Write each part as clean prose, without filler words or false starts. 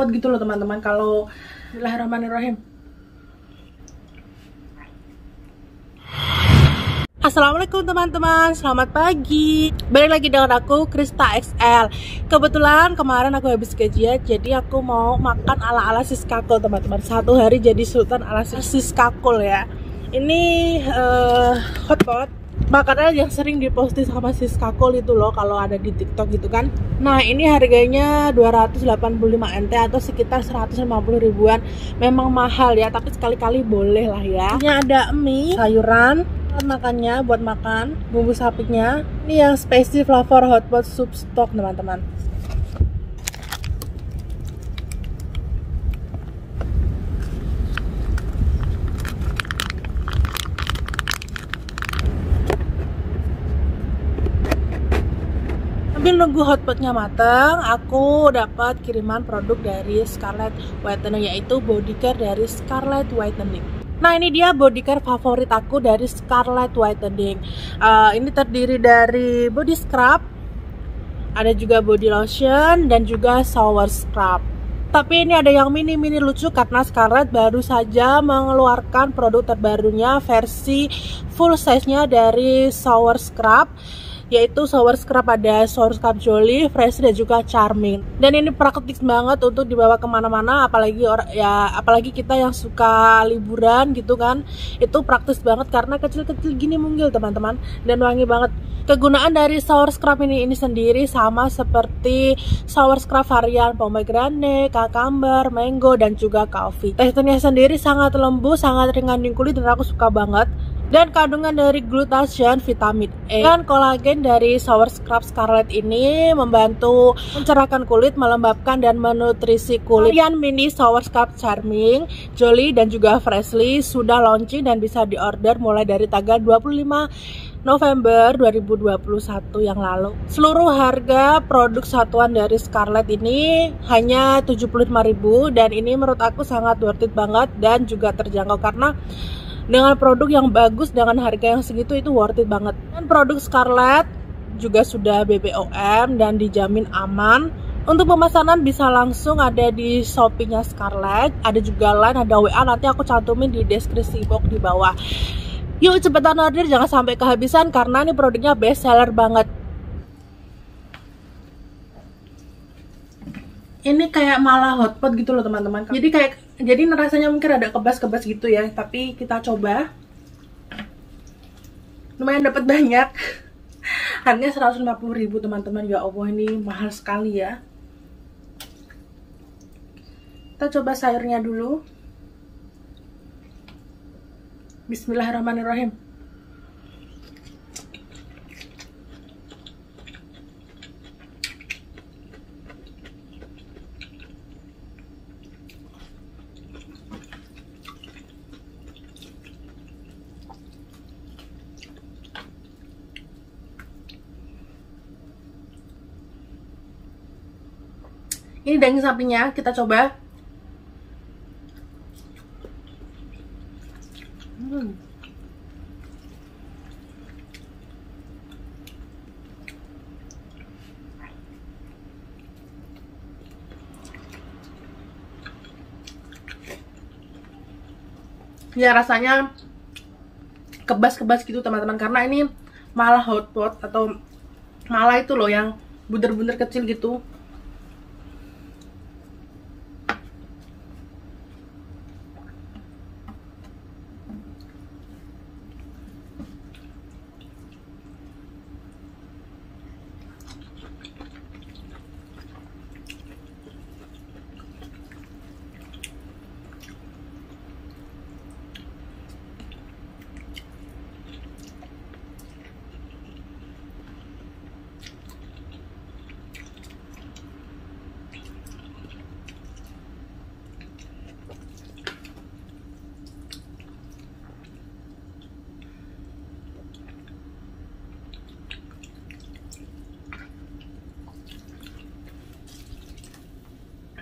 cepat gitu loh teman-teman. Kalau Bismillahirrahmanirrahim. Assalamualaikum teman-teman, selamat pagi. Balik lagi dengan aku, Krista XL. Kebetulan kemarin aku habis gajian, jadi aku mau makan ala-ala Siska Kohl teman-teman. Satu hari jadi sultan ala Siska Kohl ya. Ini hotpot, makanan yang sering diposting sama Siska Kohl itu loh, kalau ada di TikTok gitu kan. Nah ini harganya 285 NT atau sekitar 150 ribuan. Memang mahal ya, tapi sekali-kali boleh lah ya. Ini ada mie, sayuran makannya buat makan, bumbu sapinya. Ini yang spicy flavor hotpot soup stock teman-teman. Sambil nunggu hotpotnya matang, aku dapat kiriman produk dari Scarlett Whitening, yaitu body care dari Scarlett Whitening. Nah ini dia body care favorit aku dari Scarlett Whitening. Ini terdiri dari body scrub, ada juga body lotion, dan juga sour scrub. Tapi ini ada yang mini-mini lucu karena Scarlett baru saja mengeluarkan produk terbarunya versi full size-nya dari sour scrub, yaitu sour scrub ada sour scrub jolly, fresh, dan juga charming. Dan ini praktis banget untuk dibawa kemana-mana, apalagi kita yang suka liburan gitu kan. Itu praktis banget karena kecil-kecil gini mungil teman-teman, dan wangi banget. Kegunaan dari sour scrub ini sendiri sama seperti sour scrub varian pomegranate, kakambar, mango, dan juga coffee. Teksturnya sendiri sangat lembut, sangat ringan di kulit, dan aku suka banget. Dan kandungan dari glutathione, vitamin E, dan kolagen dari sour scrub Scarlett ini membantu mencerahkan kulit, melembabkan, dan menutrisi kulit. Varian mini sour scrub charming, jolly, dan juga freshly sudah launching dan bisa diorder mulai dari tanggal 25 November 2021 yang lalu. Seluruh harga produk satuan dari Scarlett ini hanya 75.000, dan ini menurut aku sangat worth it banget dan juga terjangkau karena dengan produk yang bagus dengan harga yang segitu itu worth it banget. Dan produk Scarlett juga sudah BPOM dan dijamin aman. Untuk pemesanan bisa langsung ada di Shopee-nya Scarlett, ada juga Line, ada WA, nanti aku cantumin di deskripsi box di bawah. Yuk cepetan order, jangan sampai kehabisan karena ini produknya best seller banget. Ini kayak mala hotpot gitu loh teman-teman. Jadi rasanya mungkin ada kebas-kebas gitu ya, tapi kita coba. Lumayan dapat banyak. Harganya 150.000 teman-teman. Ya Allah, ini mahal sekali ya. Kita coba sayurnya dulu. Bismillahirrahmanirrahim. Ini daging sapinya, kita coba. Ya rasanya kebas-kebas gitu teman-teman, karena ini mala hotpot atau mala itu loh yang bunder-bunder kecil gitu.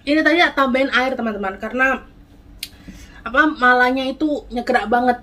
Ini tadi tambahin air teman-teman karena malanya itu nyegerak banget.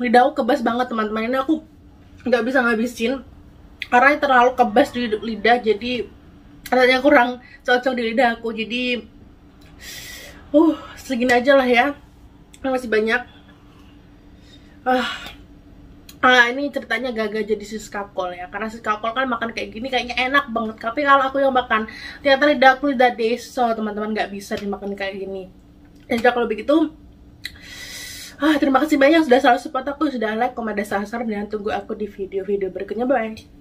lidah aku kebas banget teman-teman. Ini aku nggak bisa ngabisin karena terlalu kebas di lidah, jadi rasanya kurang cocok di lidah aku. Jadi segini aja lah ya, masih banyak. Ini ceritanya gagal jadi Siska Kohl ya, karena Siska Kohl kan makan kayak gini kayaknya enak banget, tapi kalau aku yang makan ternyata lidah aku lidah deso teman-teman, nggak bisa dimakan kayak gini. Ya kalau begitu, terima kasih banyak sudah selalu support aku, sudah like, komen, dan subscribe, dan tunggu aku di video-video berikutnya. Bye.